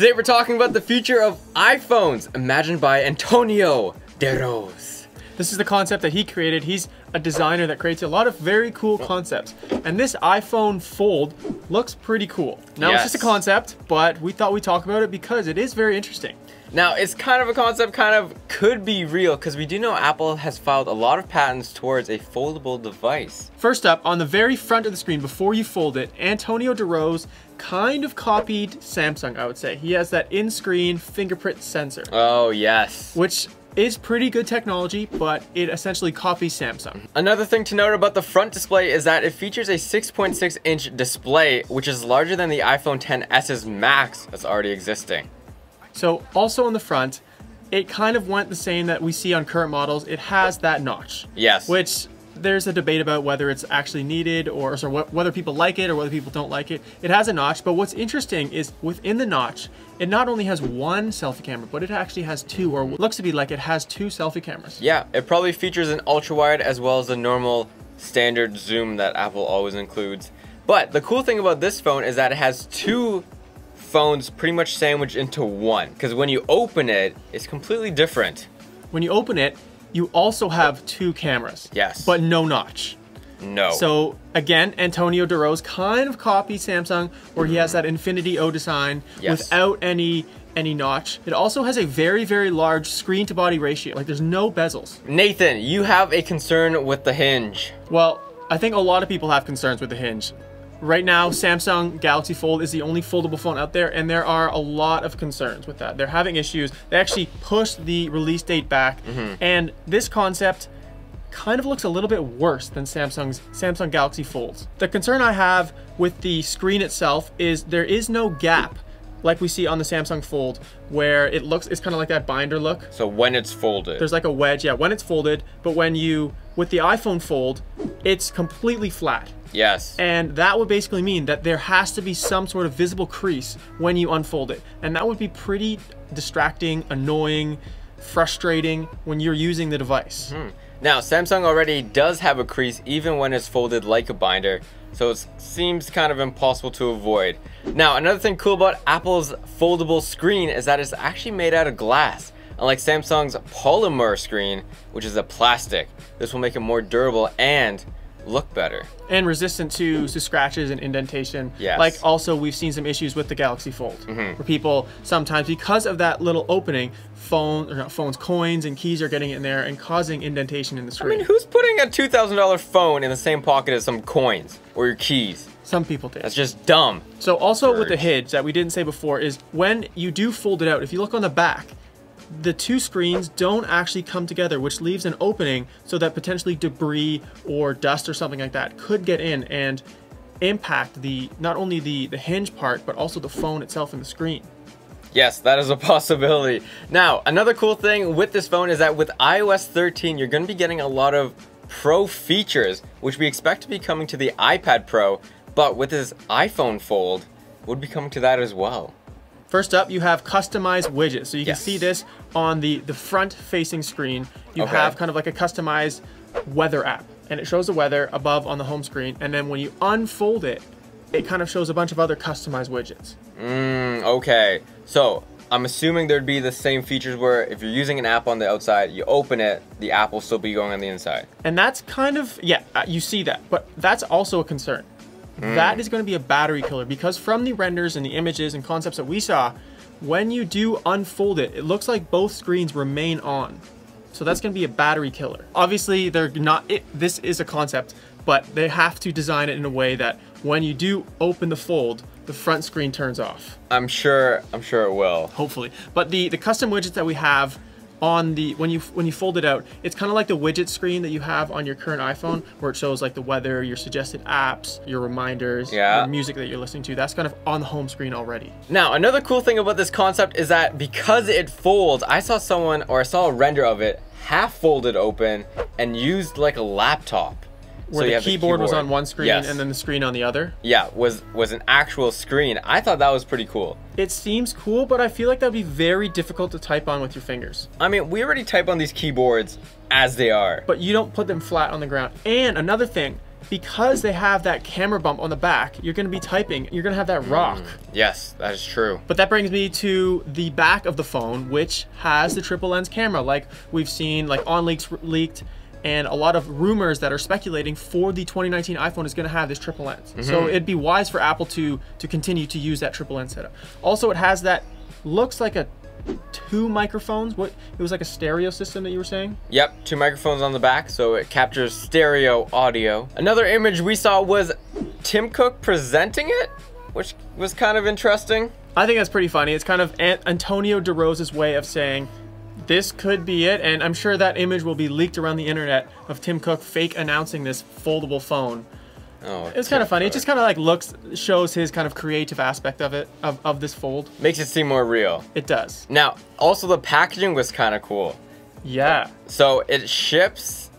Today we're talking about the future of iPhones, imagined by Antonio De Rose. This is the concept that he created. He's a designer that creates a lot of very cool concepts. And this iPhone Fold looks pretty cool. Now It's just a concept, but we thought we'd talk about it because it is very interesting. Now it's kind of a concept, kind of could be real, because we do know Apple has filed a lot of patents towards a foldable device. First up, on the very front of the screen, before you fold it, Antonio De Rose kind of copied Samsung, I would say. He has that in-screen fingerprint sensor. Oh yes. Which is pretty good technology, but it essentially copies Samsung. Another thing to note about the front display is that it features a 6.6 inch display, which is larger than the iPhone XS's max that's already existing. So also on the front, it kind of went the same that we see on current models. It has that notch. Yes. Which there's a debate about whether it's actually needed or whether people like it or whether people don't like it. It has a notch, but what's interesting is within the notch, it not only has one selfie camera, but it actually has two, or looks to be like it has two selfie cameras. Yeah, it probably features an ultra wide as well as the normal standard zoom that Apple always includes. But the cool thing about this phone is that it has two phones pretty much sandwiched into one, because when you open it, it's completely different. When you open it, you also have two cameras. Yes. But no notch. No. So again, Antonio De Rose kind of copied Samsung, where he has that infinity O design without any notch. It also has a very, very large screen to body ratio. Like, there's no bezels. Nathan, you have a concern with the hinge. Well, I think a lot of people have concerns with the hinge. Right now, Samsung Galaxy Fold is the only foldable phone out there, and there are a lot of concerns with that. They're having issues. They actually pushed the release date back, and this concept kind of looks a little bit worse than Samsung Galaxy Folds. The concern I have with the screen itself is there is no gap like we see on the Samsung Fold, where it looks, it's kind of like that binder look. So when it's folded, there's like a wedge, when it's folded, but when you, with the iPhone Fold, it's completely flat. Yes. And that would basically mean that there has to be some sort of visible crease when you unfold it. And that would be pretty distracting, annoying, frustrating when you're using the device. Now, Samsung already does have a crease even when it's folded like a binder, so it seems kind of impossible to avoid. Now, another thing cool about Apple's foldable screen is that it's actually made out of glass. Unlike Samsung's polymer screen, which is a plastic, this will make it more durable and look better. And resistant to scratches and indentation. Yes. Like, also, we've seen some issues with the Galaxy Fold, where people sometimes, because of that little opening, coins and keys are getting in there and causing indentation in the screen. I mean, who's putting a $2,000 phone in the same pocket as some coins or your keys? Some people did. That's just dumb. So also with the hinge that we didn't say before is when you do fold it out, if you look on the back, the two screens don't actually come together, which leaves an opening so that potentially debris or dust or something like that could get in and impact the not only the hinge part, but also the phone itself and the screen. Yes, that is a possibility. Now, another cool thing with this phone is that with iOS 13, you're going to be getting a lot of Pro features, which we expect to be coming to the iPad Pro, but with this iPhone Fold, we'll be coming to that as well. First up, you have customized widgets. So you can see this on the front-facing screen. You have kind of like a customized weather app, and it shows the weather above on the home screen. And then when you unfold it, it kind of shows a bunch of other customized widgets. Okay. So I'm assuming there'd be the same features where if you're using an app on the outside, you open it, the app will still be going on the inside. And that's kind of, you see that, but that's also a concern. That is going to be a battery killer, because from the renders and the images and concepts that we saw, when you do unfold it, it looks like both screens remain on. So that's going to be a battery killer. Obviously, they're not. This is a concept, but they have to design it in a way that when you do open the fold, the front screen turns off. I'm sure it will. Hopefully. But the custom widgets that we have on the when you fold it out, it's kind of like the widget screen that you have on your current iPhone, where it shows like the weather, your suggested apps, your reminders, your music that you're listening to. That's kind of on the home screen already. Now, another cool thing about this concept is that because it folds, I saw a render of it half folded open and used like a laptop. Where so the keyboard was on one screen and then the screen on the other. Yeah, was an actual screen. I thought that was pretty cool. It seems cool, but I feel like that'd be very difficult to type on with your fingers. I mean, we already type on these keyboards as they are. But you don't put them flat on the ground. And another thing, because they have that camera bump on the back, you're gonna be typing, you're gonna have that rock. Yes, that is true. But that brings me to the back of the phone, which has the triple lens camera, like we've seen, like OnLeaks leaked, and a lot of rumors that are speculating for the 2019 iPhone is gonna have this triple lens. So it'd be wise for Apple to continue to use that triple lens setup. Also, it has that, looks like a 2 microphones. What, it was like a stereo system that you were saying? Yep, 2 microphones on the back, so it captures stereo audio. Another image we saw was Tim Cook presenting it, which was kind of interesting. I think that's pretty funny. It's kind of Antonio De Rose's way of saying, this could be it, and I'm sure that image will be leaked around the internet of Tim Cook fake announcing this foldable phone. Oh, it's kind of funny. It just kind of like shows his kind of creative aspect of it, of this fold. Makes it seem more real. It does. Now, also the packaging was kind of cool. Yeah. So it ships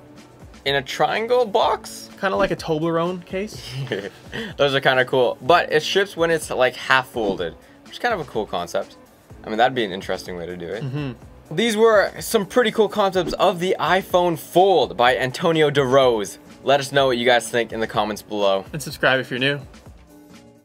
in a triangle box. Kind of like a Toblerone case. Those are kind of cool. But it ships when it's like half folded, which is kind of a cool concept. I mean, that'd be an interesting way to do it. These were some pretty cool concepts of the iPhone Fold by Antonio De Rose. Let us know what you guys think in the comments below. And subscribe if you're new.